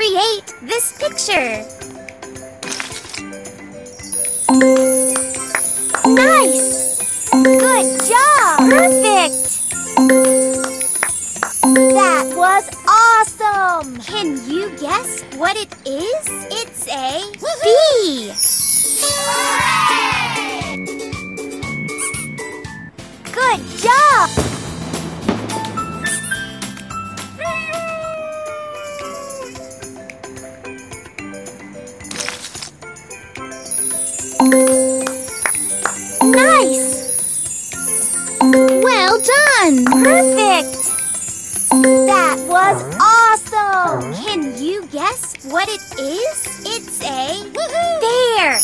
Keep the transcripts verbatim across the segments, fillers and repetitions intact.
create this picture. Nice! Good job! Perfect! That was awesome! Can you guess what it is? It's a bee! Good job! Nice! Well done! Perfect! That was awesome! Can you guess what it is? It's a bear!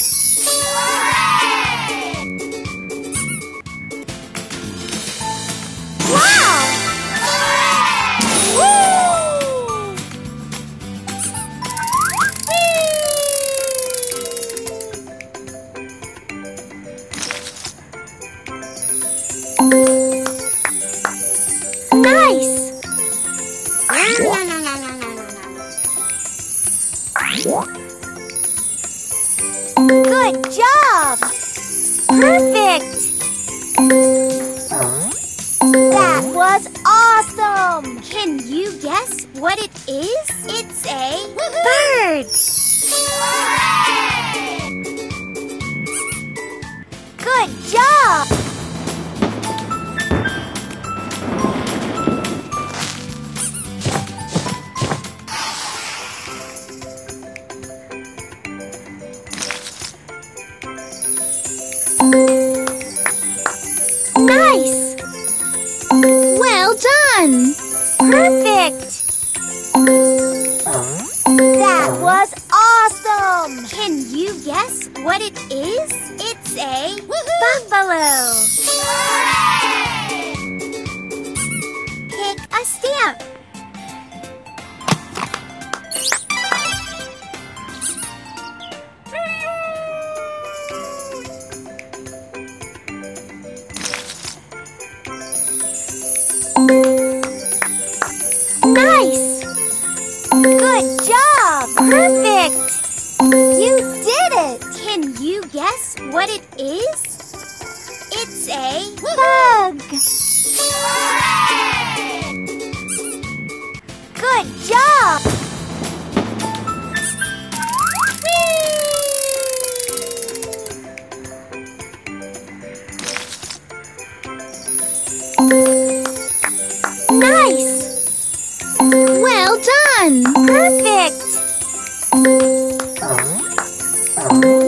Nice! Good job! Perfect! That was awesome! Can you guess what it is? It's a bird! Good job! Nice! Well done! Perfect! That was awesome! Can you guess what it is? It's a buffalo! Pick a stamp! Nice! Good job! Perfect! You did it! Can you guess what it is? It's a bug! Good job! Perfect!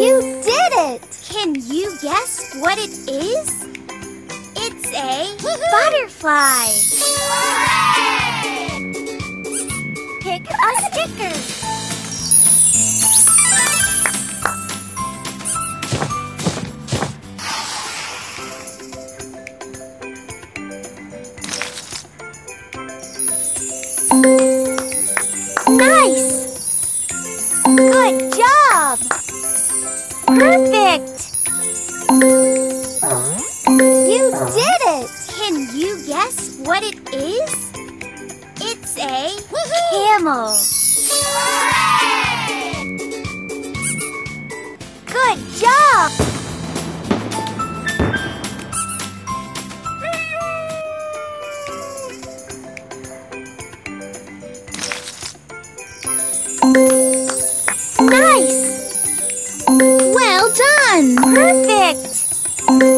You did it! Can you guess what it is? It's a butterfly! Pick a sticker! Good job! Perfect! You did it! Can you guess what it is? It's a camel! Good job! Perfect!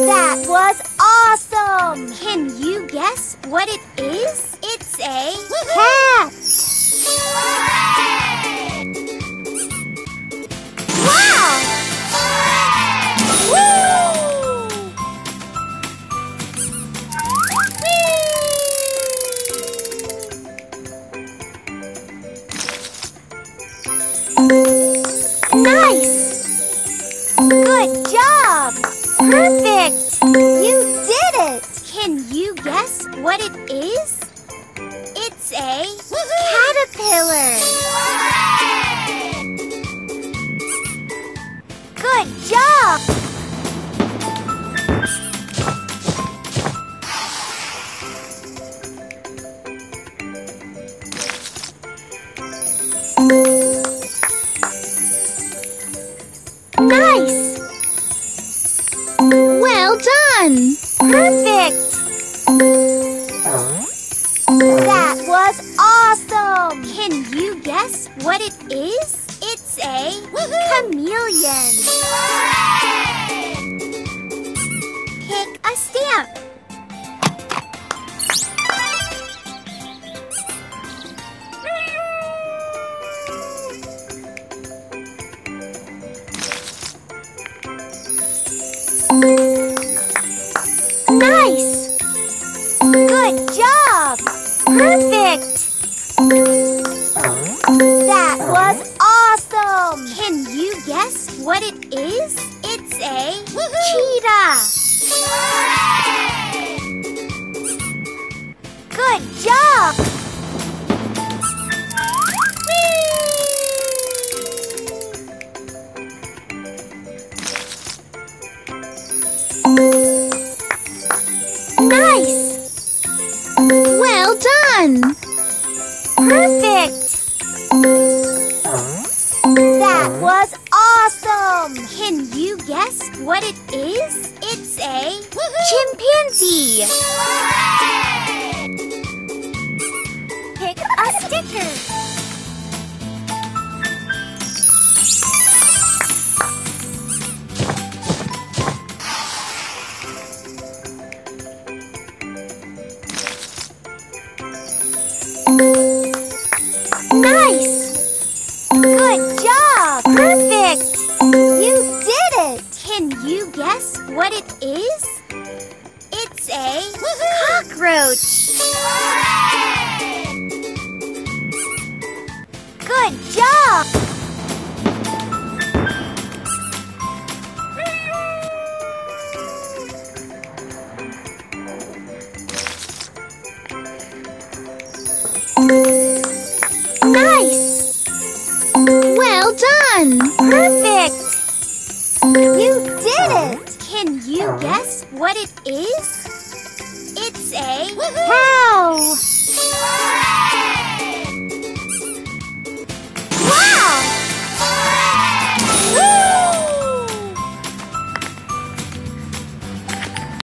That was awesome! Can you guess what it is? It's a cat! Wow! Woo! Nice! Good job! Perfect! You did it! Can you guess what it is? It's a caterpillar! Good job! what it is? It's a chameleon. Hooray! Pick a stamp. Nice! Good job! Perfect! That was awesome! Can you guess what it is? It's a cheetah! Hooray! Good job! Nice! Well done! Perfect! That was awesome! Can you guess what it is? It's a chimpanzee! Hooray! Pick a sticker! Nice! Good job! Perfect! You did it! Can you guess what it is? It's a cockroach! Hooray! Good job! Perfect! You did it! Can you guess what it is? It's a cow!